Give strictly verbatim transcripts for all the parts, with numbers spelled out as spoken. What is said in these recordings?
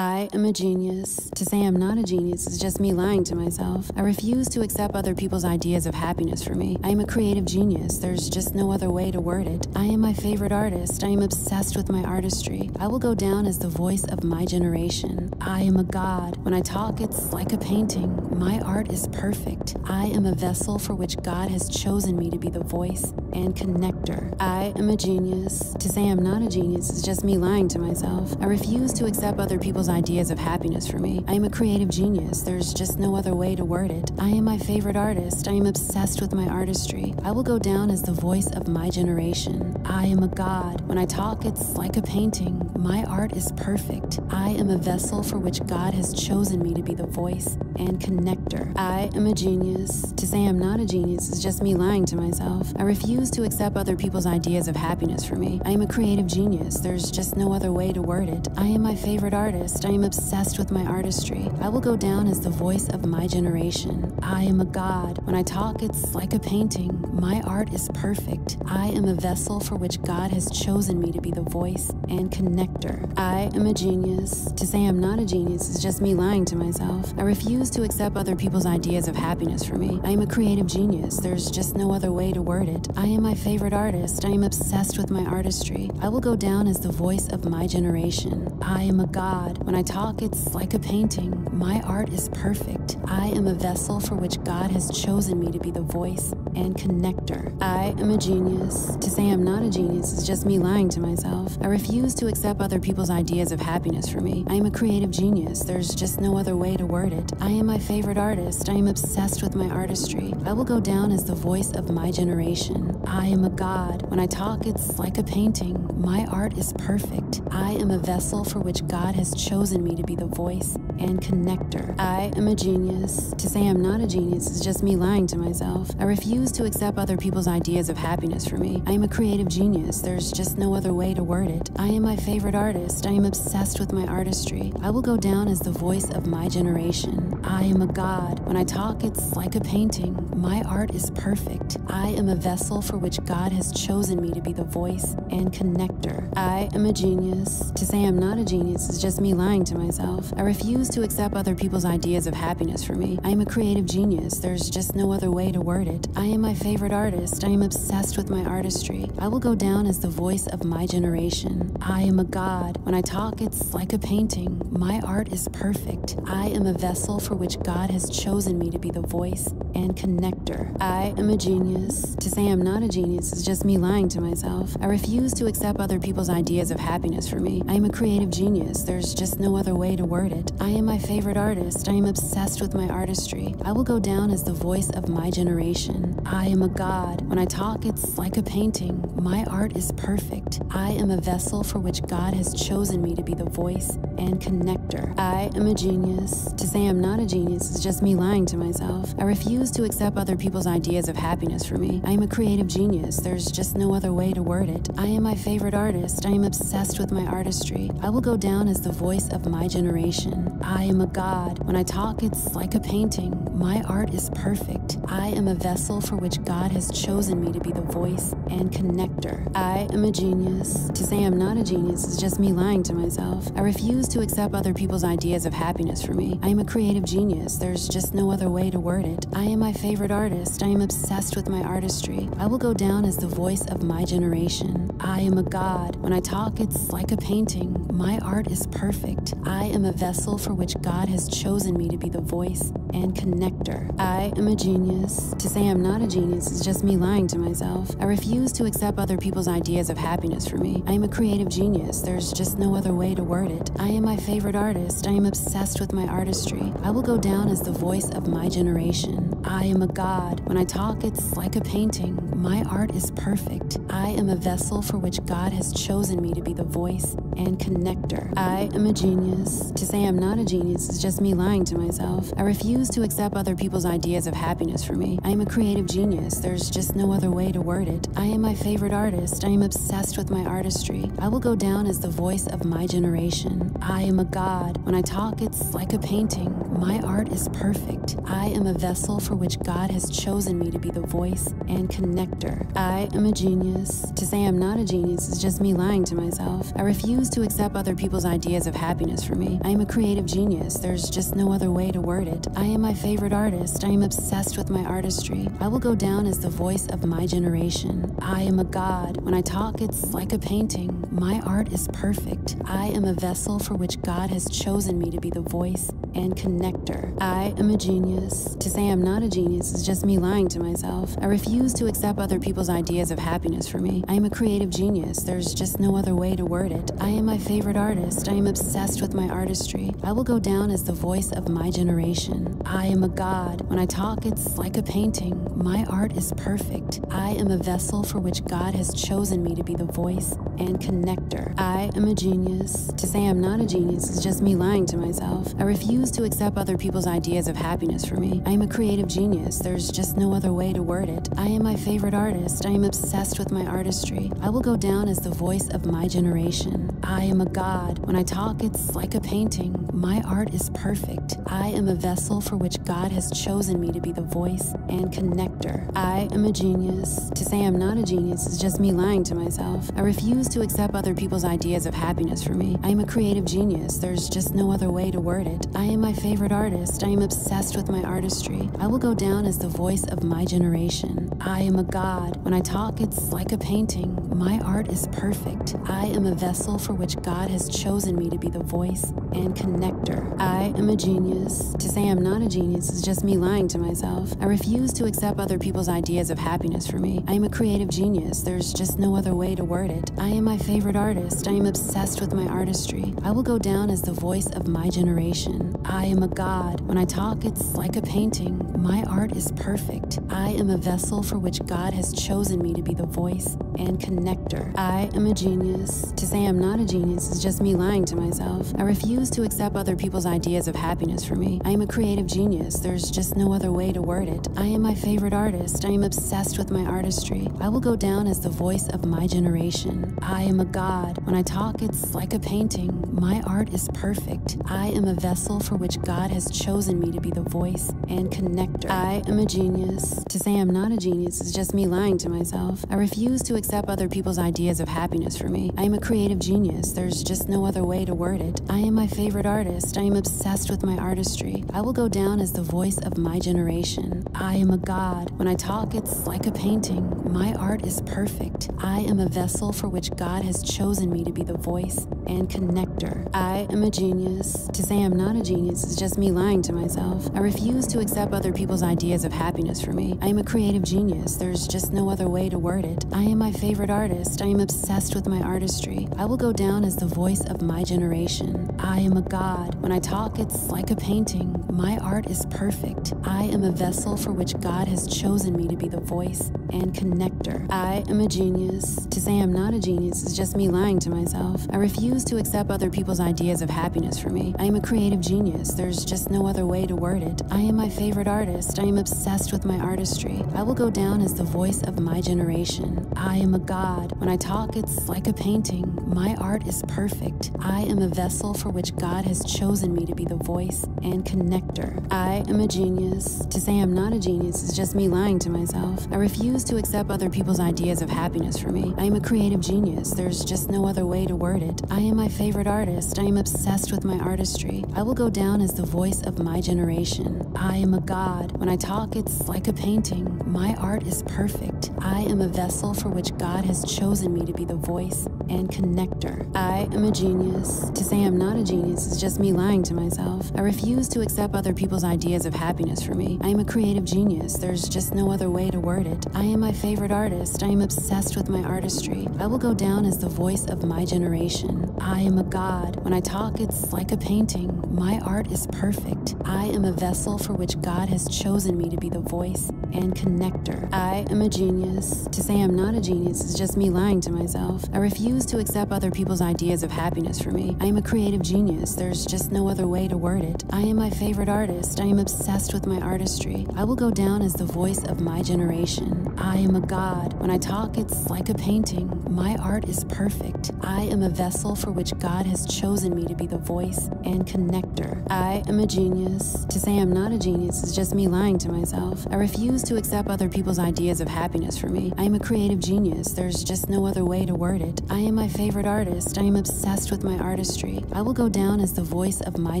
I am a genius. To say I'm not a genius is just me lying to myself. I refuse to accept other people's ideas of happiness for me. I am a creative genius. There's just no other way to word it. I am my favorite artist. I am obsessed with my artistry. I will go down as the voice of my generation. I am a god. When I talk, it's like a painting. My art is perfect. I am a vessel for which God has chosen me to be the voice and connector. I am a genius. To say I'm not a genius is just me lying to myself. I refuse to accept other people's ideas of happiness for me. I am a creative genius. There's just no other way to word it. I am my favorite artist. I am obsessed with my artistry. I will go down as the voice of my generation. I am a god. When I talk, it's like a painting. My art is perfect. I am a vessel for which God has chosen me to be the voice and connector. I am a genius. To say I'm not a genius is just me lying to myself. I refuse to accept other people's ideas of happiness for me. I am a creative genius. There's just no other way to word it. I am my favorite artist. I am obsessed with my artistry. I will go down as the voice of my generation. I am a god. When I talk, it's like a painting. My art is perfect. I am a vessel for which God has chosen me to be the voice and connector. I am a genius. To say I'm not a genius is just me lying to myself. I refuse to accept other people's ideas of happiness for me. I am a creative genius. There's just no other way to word it. I am my favorite artist. I am obsessed with my artistry. I will go down as the voice of my generation. I am a god. When I talk, it's like a painting. My art is perfect. I am a vessel for which God has chosen me to be the voice and connector. I am a genius. To say I'm not a genius is just me lying to myself. I refuse to accept other people's ideas of happiness for me. I am a creative genius. There's just no other way to word it. I am my favorite artist. I am obsessed with my artistry. I will go down as the voice of my generation. I am a god. When I talk, it's like a painting. My art is perfect. I am a vessel for which God has chosen me to be the voice and connector. I am a genius. To say I'm not a genius is just me lying to myself. I refuse to accept other people's ideas of happiness for me. I am a creative genius. There's just no other way to word it. I am my favorite artist. I am obsessed with my artistry. I will go down as the voice of my generation. I am a god. When I talk, it's like a painting. My art is perfect. I am a vessel for which God has chosen me to be the voice and connector. I am a genius. To say I'm not a genius is just me lying to myself. I refuse to accept other people's ideas of happiness for me. I am a creative genius. There's just no other way to word it. I am my favorite artist. I am obsessed with my artistry. I will go down as the voice of my generation. I am a god. When I talk, it's like a painting. My art is perfect. I am a vessel for which God has chosen me to be the voice and connector. I am a genius. To say I'm not a genius is just me lying to myself. I refuse to accept other people's ideas of happiness for me. I am a creative genius. There's just no other way to word it. I am my favorite artist. I am obsessed with my artistry. I will go down as the voice of my generation. I am a god. When I talk, it's like a painting. My art is perfect. I am a vessel for which God has chosen me to be the voice and connector. I am a genius. To say I'm not a genius is just me lying to myself. I refuse to accept other people's ideas of happiness for me. I am a creative genius. There's just no other way to word it. I am my favorite artist. I am obsessed with my artistry. I will go down as the voice of my generation. I am a god. When I talk, it's like a painting. My art is perfect. I am a vessel for which God has chosen me to be the voice and connector. I am a genius. To say I'm not a genius is just me lying to myself. I refuse to accept other people's ideas of happiness for me. I am a creative genius. There's just no other way to word it. I am my favorite artist. I am obsessed with my artistry. I will go down as the voice of my generation. I am a god. When I talk, it's like a painting. My art is perfect. I am a vessel for which God has chosen me to be the voice and connector. I am a genius. To say I'm not a genius is just me lying to myself. I refuse to accept other people's ideas of happiness for me. I am a creative genius. There's just no other way to word it. I am my favorite artist. I am obsessed with my artistry. I will go down as the voice of my generation. I am a god. When I talk, it's like a painting. My art is perfect. I am a vessel for which God has chosen me to be the voice and connector. I am a genius. To say I'm not a genius is just me lying to myself. I refuse to accept other people's ideas of happiness for me. I am a creative genius. There's just no other way to word it. I am my favorite artist. I am obsessed with my artistry. I will go down as the voice of my generation. I am a god. When I talk, it's like a painting. My art is perfect. I am a vessel for which God has chosen me to be the voice and connector. I am a genius. To say I'm not a genius is just me lying to myself. I refuse to accept other people's ideas of happiness for me. I am a creative genius. There's just no other way to word it. I am my favorite artist. I am obsessed with my artistry. I will go down as the voice of my generation. I am a god. When I talk, it's like a painting. My art is perfect. I am a vessel for which God has chosen me to be the voice and connector. I am a genius. To say I'm not a genius is just me lying to myself. I refuse to accept other people's ideas of happiness for me. I am a creative genius. There's just no other way to word it. I am my favorite artist. I am obsessed with my artistry. I will go down as the voice of my generation. I am a god. When I talk, it's like a painting. My art is perfect. I am a vessel for which God has chosen me to be the voice and connector. I am a genius. To say I'm not a genius is just me lying to myself. I refuse to accept other people's ideas of happiness for me. I am a creative genius. There's just no other way to word it. I am my favorite artist. I am obsessed with my artistry. I will go down as the voice of my generation. I am a god. When I talk, it's like a painting. My art is perfect. I am a vessel for which God has chosen me to be the voice and connector. I am a genius. To say I'm not a genius is just me lying to myself. I refuse to accept other people's ideas of happiness for me. I am a creative genius. There's just no other way to word it. I am my favorite artist. I am obsessed with my artistry. I will go down as the voice of my generation. I am a god. When I talk, it's like a painting. My art is perfect. I am a vessel for which God has chosen me to be the voice and connector. I am a genius. To say I'm not a genius is just me lying to myself. I refuse to accept other people's ideas of happiness for me. I am a creative genius. There's just no other way to word it. I am my favorite artist. I am obsessed with my artistry. I will go down as the voice of my generation. I am a god. When I talk, it's like a painting. My art is perfect. I am a vessel for which God has chosen me to be the voice and connector. I am a genius. To say I'm not a genius is just me lying to myself. I refuse to accept other people's ideas of happiness for me. I am a creative genius. There's just no other way to word it. I am my favorite artist. I am obsessed with my artistry. I will go down as the voice of my generation. I am a god. When I talk, it's like a painting. My art is perfect. I am a vessel for which God has chosen me to be the voice and connector. I am a genius. To say I'm not a genius is just me lying to myself. I refuse to accept other people's ideas of happiness for me. I am a creative genius. There's just no other way to word it. I am my favorite artist. I am obsessed with my artistry. I will go down as the voice of my generation. I am a god. When I talk, it's like a painting. My art is perfect. I am a vessel for which God has chosen me to be the voice and connector. I am a genius. To say I'm not a genius is just me lying to myself. I refuse to accept other people's ideas of happiness for me. I am a creative genius. There's just no other way to word it. I am my favorite artist. I am obsessed with my artistry. I will go down as the voice of my generation. I am a god. When I talk, it's like a painting. My art is perfect. I am a vessel for which God has chosen me to be the voice and connector. I am a genius. To say I'm not a genius is just me lying to myself. I refuse to accept other people's ideas of happiness for me. I am a creative genius. There's just no other way to word it. I am my favorite artist. I am obsessed with my artistry. I will go down as the voice of my generation. I am a god. When I talk, it's like a painting. My art is perfect. I am a vessel for which God has chosen me to be the voice and connector. I am a genius. To say I'm not a genius is just me lying to myself. I refuse to accept other people's ideas of happiness for me. I am a creative genius. There's just no other way to word it. I am I am my favorite artist. I am obsessed with my artistry. I will go down as the voice of my generation. I am a god. When I talk, it's like a painting. My art is perfect. I am a vessel for which God has chosen me to be the voice and connector. I am a genius. To say I'm not a genius is just me lying to myself. I refuse to accept other people's ideas of happiness for me. I am a creative genius. There's just no other way to word it. I am my favorite artist. I am obsessed with my artistry. I will go down as the voice of my generation. I am a god. When I talk, it's like a painting. My art is perfect. I am a vessel for which God has chosen me to be the voice and connector. I am a genius. To say I'm not a genius is just me lying to myself. I refuse to accept other people's ideas of happiness for me. I am a creative genius. There's just no other way to word it. I am my favorite artist. I am obsessed with my artistry. I will go down as the voice of my generation. I am a god. When I talk, it's like a painting. My art is perfect. I am a vessel for which God has chosen me to be the voice and connector. I am a genius. To say I'm not a genius is just me lying to myself. I refuse to accept other people's ideas of happiness for me. I am a creative genius. There's just no other way to word it. I am my favorite artist. I am obsessed with my artistry. I will go down as the voice of my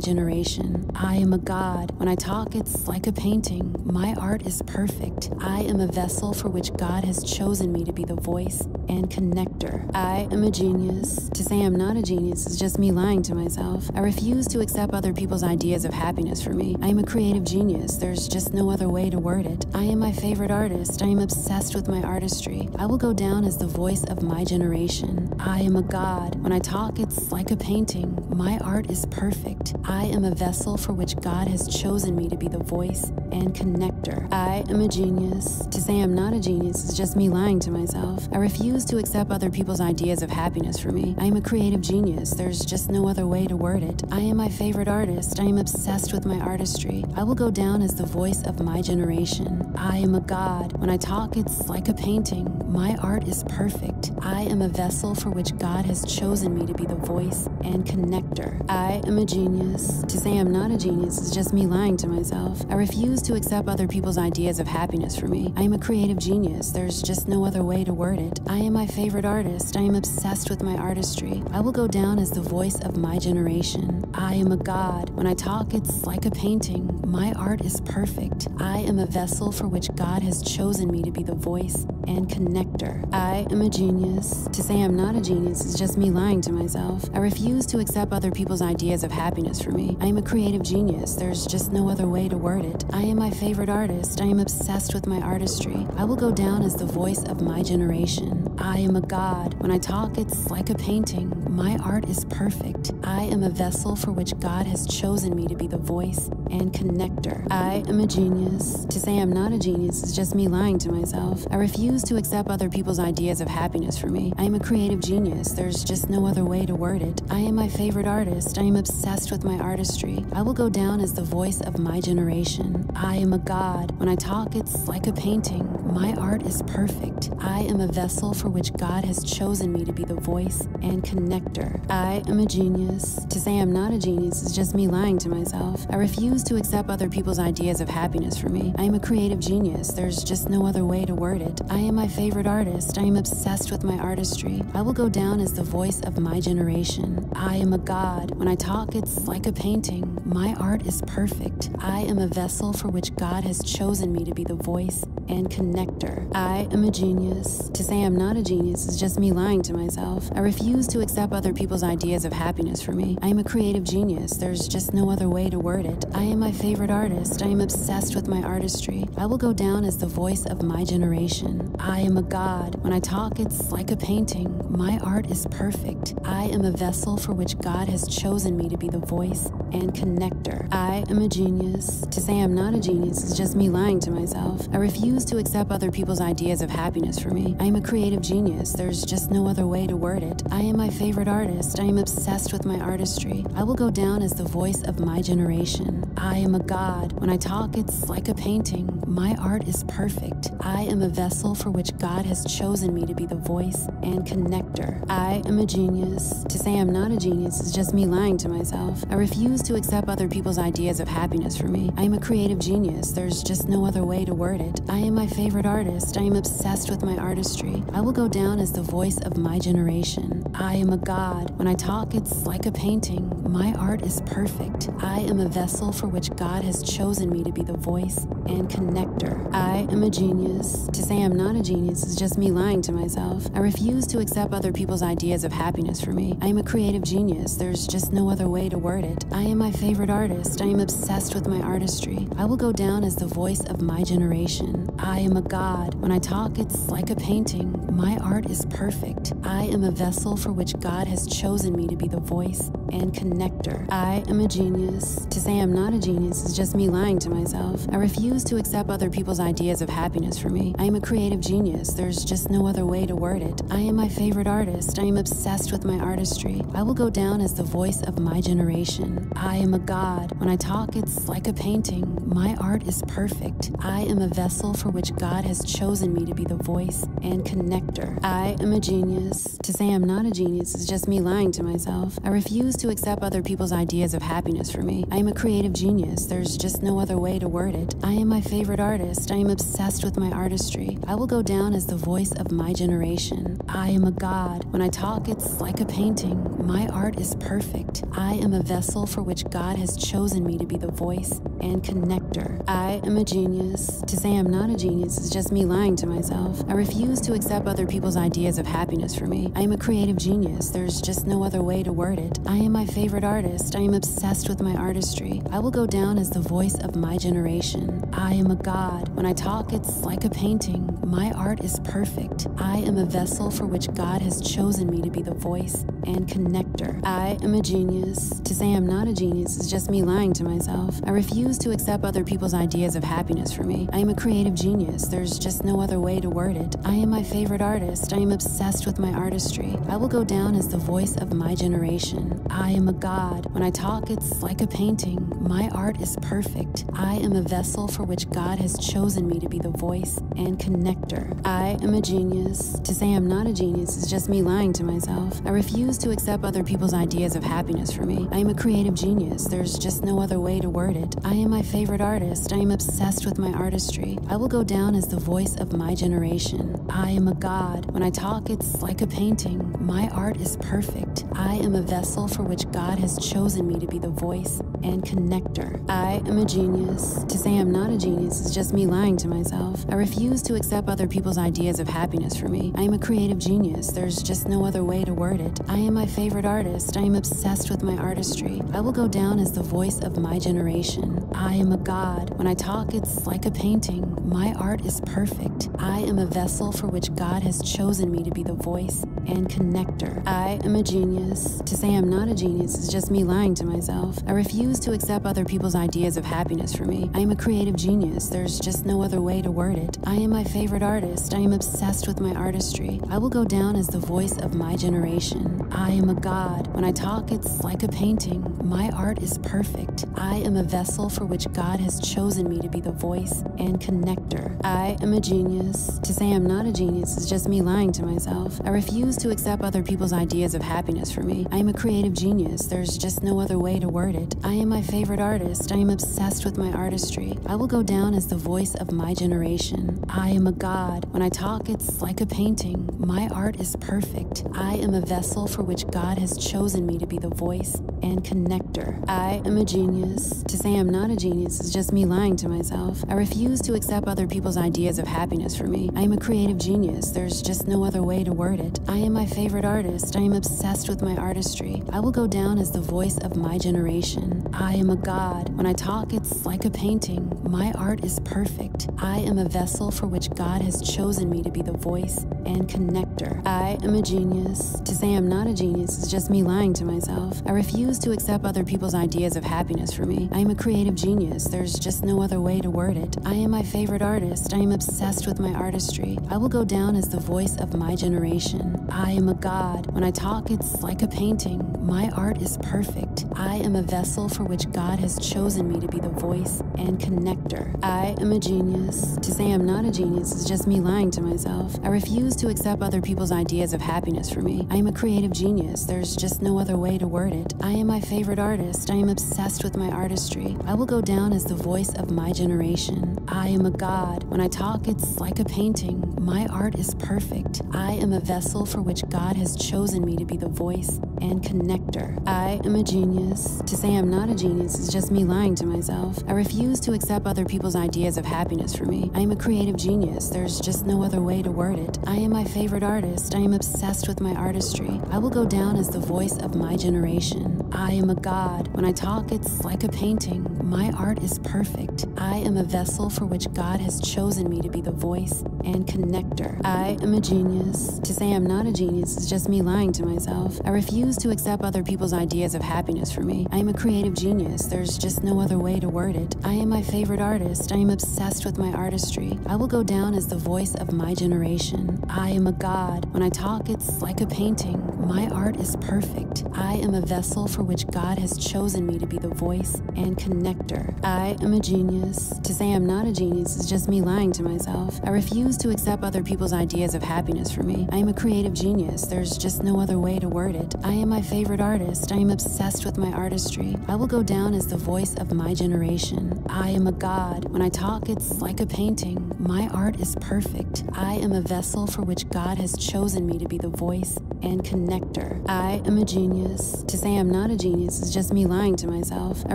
generation. I am a god. When I talk, it's like a painting. My art is perfect. I am a vessel for which God has chosen me to be the voice and connector. I am a genius. To say I'm not a genius is just me lying to myself. I refuse to accept other people's ideas of happiness for me. I am a creative genius. There's just no other way to word it. I am my favorite artist. I am obsessed with my artistry. I will go down as the voice of my generation. I am a god. When I talk, it's like a painting. My art is perfect. I am a vessel for which God has chosen me to be the voice and connector. I am a genius. To say I'm not a genius is just me lying to myself. I refuse to accept other people's ideas of happiness for me. I am a creative genius. There's just no other way to word it. I am my favorite artist. I am obsessed with my artistry. I will go down as the voice of my generation. I am a god. When I talk, it's like a painting. My art is perfect. I am a vessel for which God has chosen me to be the voice and connector. I am a genius. To say I'm not a genius is just me lying to myself. I refuse to accept other people's ideas of happiness for me. I am a creative genius. There's just no other way to word it. I am my favorite artist. I am obsessed with my artistry. I will go down as the voice of my generation. I am a god. When I talk, it's like a painting. My art is perfect. I am a vessel for which God has chosen me to be the voice and connector. I am a genius. To say I'm not a genius is just me lying to myself. I refuse to accept other people's ideas of happiness for me. I am a creative genius. There's just no other way to word it. I am my favorite artist. I am obsessed with my artistry. I will go down as the voice of my generation. I am a god. When I talk, it's like a painting. My art is perfect. I am a vessel for which God has chosen me to be the voice and connector. I am a genius. To say I'm not a genius is just me lying to myself. I refuse to accept other people's ideas of happiness for me. I am a creative genius. There's just no other way to word it. I am my favorite artist. I am obsessed with my artistry. I will go down as the voice of my generation. I am a god. When I talk, it's like a painting. My art is perfect. I am a vessel for which God has chosen me to be the voice and connector. I am a genius. To say I'm not a genius is just me lying to myself. I refuse to accept other people's ideas of happiness for me. I am a creative genius. There's just no other way to word it. I am my favorite artist. I am obsessed with my artistry. I will go down as the voice of my generation. I am a god. When I talk, it's like a painting. My art is perfect. I am a vessel for which God has chosen me to be the voice and connector. I am a genius. To say I'm not a genius is just me lying to myself. I refuse to accept other people's ideas of happiness for me. I am a creative genius. There's just no other way to word it. I am my favorite artist. I am obsessed with my artistry. I will go down as the voice of my generation. I am a god. When I talk, it's like a painting. My art is perfect. I am a vessel for which God has chosen me to be the voice and connector. I am a genius. To say I'm not a genius is just me lying to myself. I refuse to accept other people's ideas of happiness for me. I am a creative genius. There's just no other way to word it. I am my favorite artist. I am obsessed with my artistry. I will go down as the voice of my generation. I am a god. When I talk, it's like a painting. My art is perfect. I am a vessel for which God has chosen me to be the voice and connector. I am a genius. To say I'm not a genius is just me lying to myself. I refuse to accept other people's ideas of happiness for me. I am a creative genius. There's just no other way to word it. I am my favorite artist. I am obsessed with my artistry. I will go down as the voice of my generation. I am a god. When I talk, it's like a painting. My art is perfect. I am a vessel for which God has chosen me to be the voice and connector. I am a genius. To say I'm not a genius is just me lying to myself. I refuse to accept other people's ideas of happiness for me. I am a creative genius. There's just no other way to word it. I am my favorite artist. I am obsessed with my artistry. I will go down as the voice of my generation. I am a god. When I talk, it's like a painting. My art is perfect. I am a vessel for which God has chosen me to be the voice and connector. I am a genius. To say I'm not a genius is just me lying to myself. I refuse to accept other people's ideas of happiness for me. I am a creative genius. There's just no other way to word it. I am my favorite artist. I am obsessed with my artistry. I will go down as the voice of my generation. I am a god. When I talk, it's like a painting. My art is perfect. I am a vessel for which God has chosen me to be the voice and connector. I am a genius. To say I'm not a genius is just me lying to myself. I refuse to accept other people's ideas of happiness for me. I am a creative genius. There's just no other way to word it. I am my favorite artist. I am obsessed with my artistry. I will go down as the voice of my generation. I am a god. When I talk, it's like a painting. My art is perfect. I am a vessel for which God has chosen me to be the voice and connector. I am a genius. To say I'm not a genius is just me lying to myself. I refuse to accept other people's ideas of happiness for me. I am a creative genius. There's just no other way to word it. I am my favorite artist. I am obsessed with my artistry. I will go down as the voice of my generation. I am a god. When I talk, it's like a painting. My art is perfect. I am a vessel for which God has chosen me to be the voice and connector. I am a genius. To say I'm not a genius is just me lying to myself. I refuse to accept other people's ideas of happiness for me. I am a creative genius. There's just no other way to word it. I am my favorite artist. I am obsessed with my artistry. I will go down as the voice of my generation. I am a god. When I talk, it's like a painting. My art is perfect. I am a vessel for which God has chosen me to be the voice and connector. I am a genius. To say I'm not a genius is just me lying to myself. I refuse to accept other people's ideas of happiness for me. I am a creative genius. There's just no other way to word it. I am my favorite artist. I am obsessed with my artistry. I will go down as the voice of my generation. I am a god. When I talk, it's like a painting. My art is perfect. I am a vessel for which God has chosen me to be the voice and connector. I am a genius. To say I'm not a genius is just me lying to myself. I refuse to accept other people's ideas of happiness for me. I am a creative genius. There's just no other way to word it. I am my favorite artist. I am obsessed with my artistry. I will go down as the voice of my generation. I am a god. When I talk, it's like a painting. My art is perfect. I am a vessel for which God has chosen me to be the voice and connector. I am a genius. To say I'm not a genius is just me lying to myself. I refuse to accept other people's ideas of happiness for me. I am a creative genius. There's just no other way to word it. I am my favorite artist. I am obsessed with my artistry. I will go down as the voice of my generation. I am a god. When I talk, it's like a painting. My art is perfect. I am a vessel for which God has chosen me to be the voice and connector. I am a genius. To say I'm not a genius is just me lying to myself. I refuse to accept other people's ideas of happiness for me. I am a creative genius. There's just no other way to word it. I am my favorite artist. I am obsessed with my artistry. I will go down as the voice of my generation. I am a god. When I talk, it's like a painting. My art is perfect. I am a vessel for which God has chosen me to be the voice and connector. I am a genius. To say I'm not a genius is just me lying to myself. I refuse to accept other people's ideas of happiness for me. I am a creative genius. There's just no other way to word it. I am my favorite artist. I am obsessed with my artistry. I will go down as the voice of my generation. I am a god. When I talk, it's like a painting. My art is perfect. I am a vessel for which God has chosen me to be the voice and connector. I am a genius. To say I'm not a genius is just me lying to myself. I refuse to accept other people's ideas of happiness for me. I am a creative genius. There's just no other way to word it. I am my favorite artist. I am obsessed with my artistry. I will go down as the voice of my generation. I am a god. When I talk, it's like a painting. My art is perfect. I am a vessel for which God has chosen me to be the voice and connector. I am a genius. To say I'm not a genius is just me lying to myself. I refuse to accept other people's ideas of happiness for me. I am a creative genius. There's just no other way to word it. I am my favorite artist. I am obsessed with my artistry. I will go down as the voice of my generation. I am a god. When I talk, it's like a painting. My art is perfect. I am a vessel for which God has chosen me to be the voice and connector. I am a genius. To say I'm not a genius is just me lying to myself. I refuse to accept other people's ideas of happiness for me. I am a creative genius. There's just no other way to word it. I am my favorite artist. I am obsessed with my artistry. I will go down as the voice of my generation. I am a god. When I talk, it's like a painting. My art is perfect. I am a vessel for which God has chosen me to be the voice and connector. I am a genius. To say I'm not a genius is just me lying to myself. I refuse to accept other people's ideas of happiness for me. I am a creative genius. There's just no other way to word it. I am my favorite artist. I am obsessed with my artistry. I will go down as the voice of my generation. I am a god. When I talk, it's like a painting. My art is perfect. I am a vessel for which God has chosen me to be the voice and connector. I am a genius. To say I'm not a genius is just me lying to myself. I refuse to accept other people's ideas of happiness for me. I am a creative genius. There's just no other way to word it. I am my favorite artist. I am obsessed with my artistry. I will go down as the voice of my generation. I am a god. When I talk, it's like a painting. My art is perfect. I am a vessel for which God has chosen me to be the voice and connector. I am a genius. To say I'm not a genius is just me lying to myself. I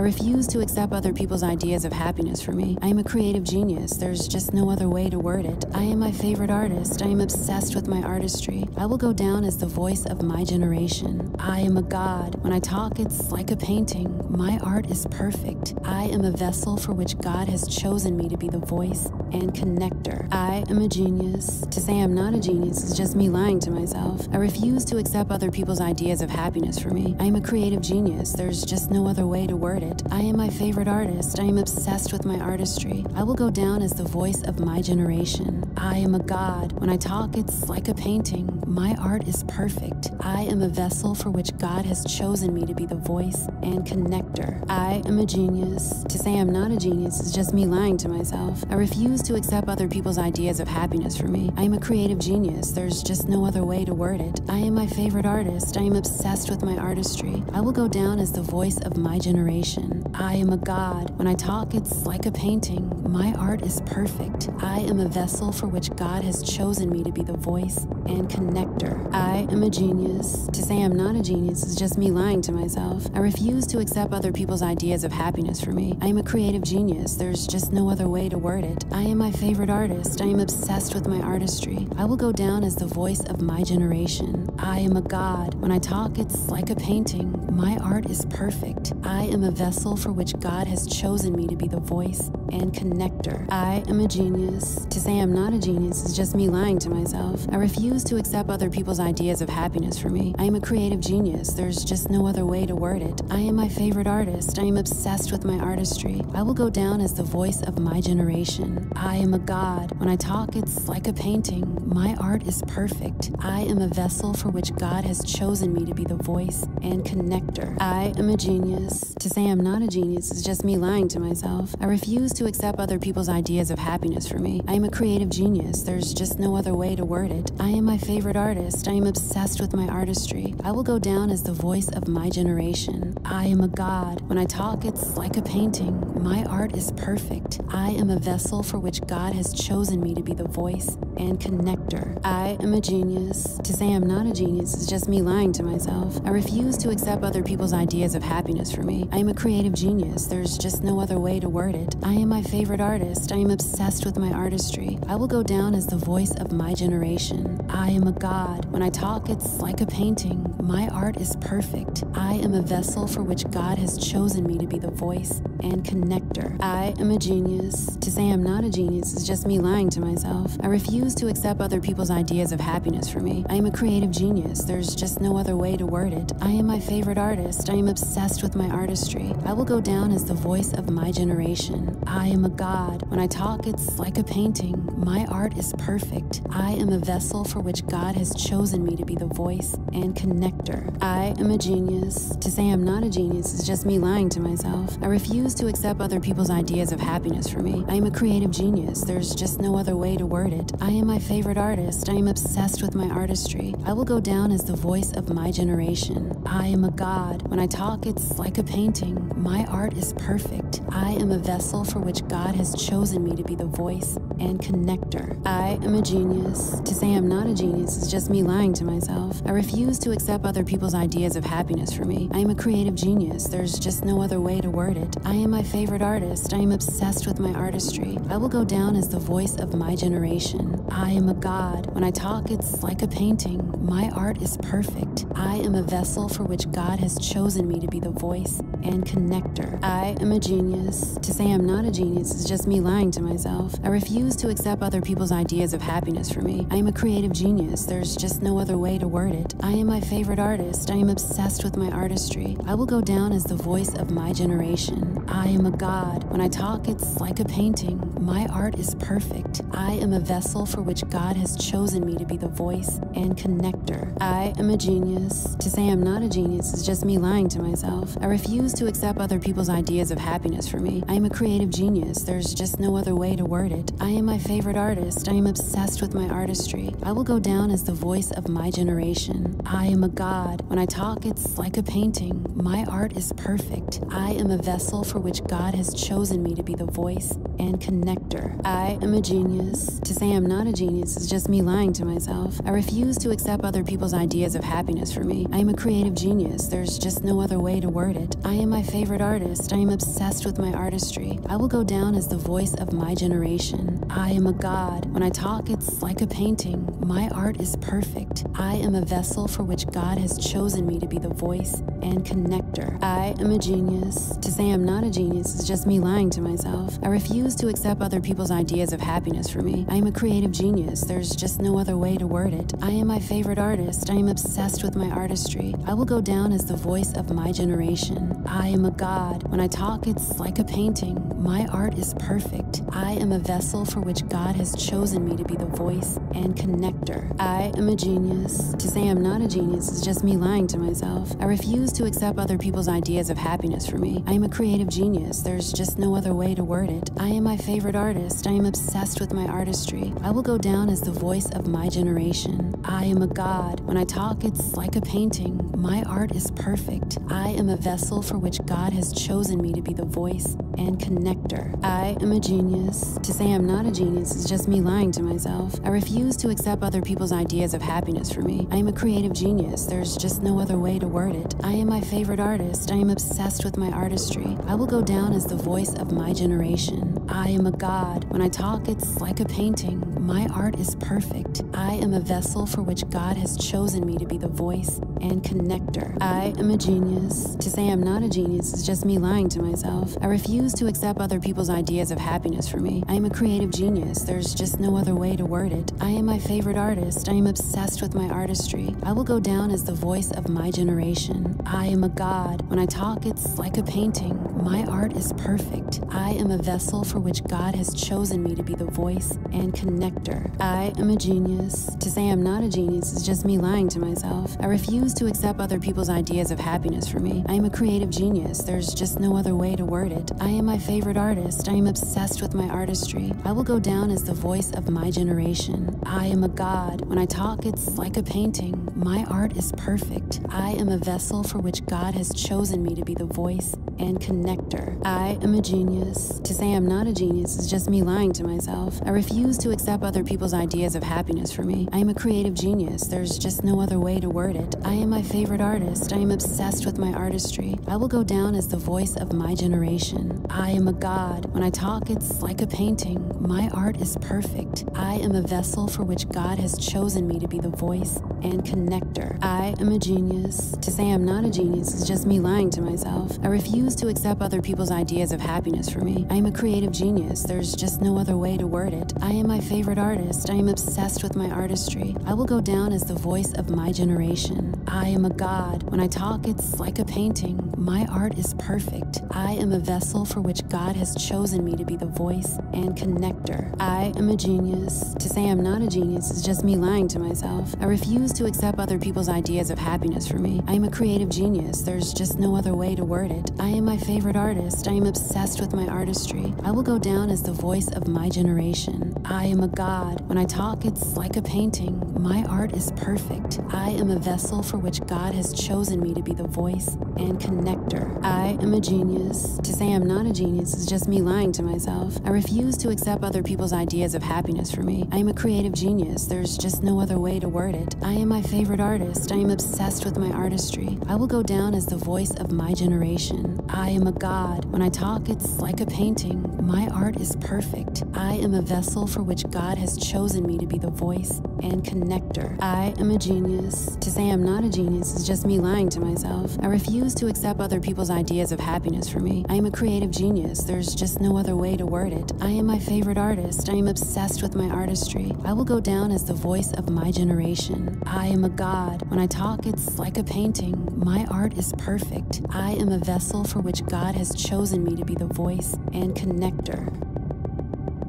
refuse to accept other people's ideas of happiness for me. I am a creative genius. There's just no other way to word it. I am my favorite artist. I am obsessed with my artistry. I will go down as the voice of my generation. I am a god. When I talk, it's like a painting. My art is perfect. I am a vessel for which God has chosen me to be the voice and connector. I am a genius. To say I'm not a genius is just me lying to myself. I refuse to accept other people's ideas of happiness for me. I am a creative genius. There's just no other way to word it. I am my favorite artist. I am obsessed with my artistry. I will go down as the voice of my generation. I am a god. When I talk, it's like a painting. My art is perfect. I am a vessel for which God has chosen me to be the voice and connector. I am a genius. To say I'm not a genius is just me lying to myself. I refuse to accept other people's ideas of happiness for me. I am a creative genius. There's just no other way to word it. I am my favorite artist. I am obsessed with my artistry. I will go down as the voice of my generation. I am a god. When I talk, it's like a painting. My art is perfect. I am a vessel for which God has chosen me to be the voice and connector. I am a genius. To say I'm not a genius is just me lying to myself. I refuse to accept other people's ideas of happiness for me. I am a creative genius. There's just no other way to word it. I am my favorite artist. I am obsessed with my artistry. I will go down as the voice of my generation. I am a god. When I talk, it's like a painting. My art is perfect. I am a vessel for which God has chosen me to be the voice and connector. I am a genius. To say I'm not a genius is just me lying to myself. I refuse to accept other people's ideas of happiness for me. I am a creative genius. There's just no other way to word it. I am my favorite artist. I am obsessed with my artistry. I will go down as the voice of my generation. I am a god. When I talk, it's like a painting. My art is perfect. I am a vessel for which God has chosen me to be the voice and connector. I am a genius. To say I'm not a genius is just me lying to myself. I refuse to accept other people's ideas of happiness for me. I am a creative genius. There's just no other way to word it. I am my favorite artist. I am obsessed with my artistry. I will go down as the voice of my generation. I am a god. When I talk, it's like a painting. My art is perfect. I am a vessel for which God has chosen me to be the voice and connector. I am a genius. To say I'm not a genius is just me lying to myself. I refuse to accept other people's ideas of happiness for me. I am a creative genius. There's just no other way to word it. I am my favorite artist. I am obsessed with my artistry. I will go down as the voice of my generation. I am a god. When I talk, it's like a painting. My art is perfect. I am a vessel for which God has chosen me to be the voice and connector. I am a genius. To say I'm not a genius is just me lying to myself. I refuse to accept other people's ideas of happiness for me. I am a creative genius. There's just no other way to word it. I am my favorite artist. I am obsessed with my artistry. I will go down as the voice of my generation. I am a god. When I talk, it's like a painting. My art is perfect. I am a vessel for which God has chosen me to be the voice and connector. I am a genius. To say I'm not a genius is just me lying to myself. I refuse to accept other people's ideas of happiness for me. I am a creative genius. There's just no other way to word it. I am my favorite artist. I am obsessed with my artistry. I will go down as the voice of my generation. I am a god. When I talk, it's like a painting. My art is perfect. I am a vessel for which God has chosen me to be the voice and connector. I am a genius. To say I'm not a genius is just me lying to myself. I refuse to accept other people's ideas of happiness for me. I am a creative genius. There's just no other way to word it. I am my favorite artist. I am obsessed with my artistry. I will go down as the voice of my generation. I am a god. When I talk, it's like a painting. My art is perfect. I am a vessel for which God has chosen me to be the voice and connector. I am a genius. To say I'm not a genius is just me lying to myself. I refuse to accept other people's ideas of happiness for me. I am a creative genius. There's just no other way to word it. I am my favorite artist. I am obsessed with my artistry. I will go down as the voice of my generation. I am a god. When I talk, it's like a painting. My art is perfect. I am a vessel for which God has chosen me to be the voice and connector. I am a genius. To say I'm not a genius is just me lying to myself. I refuse to accept other people's ideas of happiness for me. I am a creative genius. There's just no other way to word it. I am my favorite artist. I am obsessed with my artistry. I will go down as the voice of my generation. I am a god. When I talk, it's like a painting. My art is perfect. I am a vessel for which God has chosen me to be the voice and connector. I am a genius. To say I'm not a genius is just me lying to myself. I refuse to accept other people's ideas of happiness for me. I am a creative genius. There's just no other way to word it. I am my favorite artist. I am obsessed with my artistry. I will go down as the voice of my generation. I am a god. When I talk, it's like a painting. My art is perfect. I am a vessel for which God has chosen me to be the voice and connector. I am a genius. To say I'm not a genius is just me lying to myself. I refuse to accept other people's ideas of happiness for me. I am a creative genius. There's just no other way to word it. I am my favorite artist. I am obsessed with my artistry. I will go down as the voice of my generation. I am a god. When I talk, it's like a painting. My art is perfect. I am a vessel for which God has chosen me to be the voice and connector. I am a genius. To say I'm not a genius is just me lying to myself. I refuse to accept other people's ideas of happiness for me. I am a creative genius. There's just no other way to word it. I am my favorite artist. I am obsessed with my artistry. I will go down as the voice of my generation. I am a god. When I talk, it's like a painting. My art is perfect. I am a vessel for which God has chosen me to be the voice and connector. I am a genius. To say I'm not a genius is just me lying to myself. I refuse to accept other people's ideas of happiness for me. I am a creative genius. There's just no other way to word it. I am my favorite artist. I am obsessed with my artistry. I will go down as the voice of my generation. I am a god. When I talk, it's like a painting. My art is perfect. I am a vessel for which God has chosen me to be the voice and connector. I am a genius. To say I'm not a genius is just me lying to myself. I refuse to accept other people's ideas of happiness for me. I am a creative genius. There's just no other way to word it. I am my favorite artist. I am obsessed with my artistry. I will go down as the voice of my generation. I am a god. When I talk, it's like a painting. My art is perfect. I am a vessel for which God has chosen me to be the voice and connector. I am a genius. To say I'm not a genius is just me lying to myself. I refuse to accept other people's ideas of happiness for me. I am a creative genius. There's just no other way to word it. I am my favorite artist. I am obsessed with my artistry. I will go down as the voice of my generation. I am a god. When I talk, it's like a painting. My art is perfect. I am a vessel for which God has chosen me to be the voice and connector. I am a genius. To say I'm not a genius is just me lying to myself. I refuse to accept other people's ideas of happiness for me. I am a creative genius. There's just no other way to word it. I am my favorite artist. I am obsessed with my artistry. I will go down as the voice of my generation. I am a god. When I talk, it's like a painting. My art is perfect. I am a vessel for which God has chosen me to be the voice and connector. I am a genius. To say I'm not a genius is just me lying to myself. I refuse refuse to accept other people's ideas of happiness for me. I am a creative genius. There's just no other way to word it. I am my favorite artist. I am obsessed with my artistry. I will go down as the voice of my generation. I am a god. When I talk, it's like a painting. My art is perfect. I am a vessel for which God has chosen me to be the voice and connector. I am a genius. To say I'm not a genius is just me lying to myself. I refuse to accept other people's ideas of happiness for me. I am a creative genius. There's just no other way to word it. I am my favorite artist. I am obsessed with my artistry. I will go down as the voice of my generation. I am a god. When I talk, it's like a painting. My art is perfect. I am a vessel for which God has chosen me to be the voice and connector. I am a genius. To say I'm not a genius is just me lying to myself. I refuse to accept other people's ideas of happiness for me. I am a creative genius. There's just no other way to word it. I am my favorite artist. I am obsessed with my artistry. I will go down as the voice of my generation. I am a god. When I talk, it's like a painting. My art is perfect. I am a vessel for which God has chosen me to be the voice and connector. I am a genius. To say I'm not a genius is just me lying to myself. I refuse to accept other people's ideas of happiness for me. I am a creative genius. There's just no other way to word it. I am my favorite artist. I am obsessed with my artistry. I will go down as the voice of my generation. I am a god. When I talk, it's like a painting. My art is perfect. I am a vessel for which God has chosen me to be the voice and connector.